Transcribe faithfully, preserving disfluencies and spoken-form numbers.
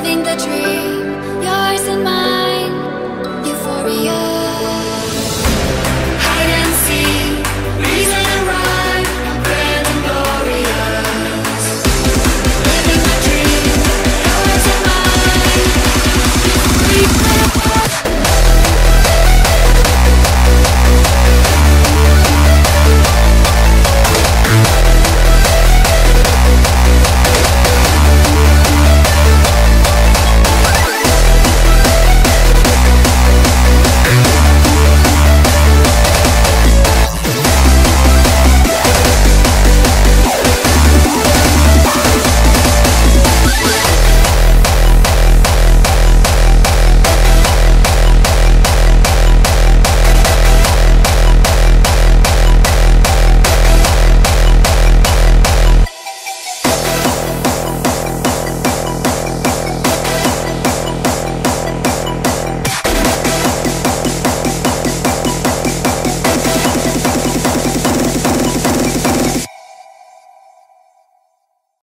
driving the tree.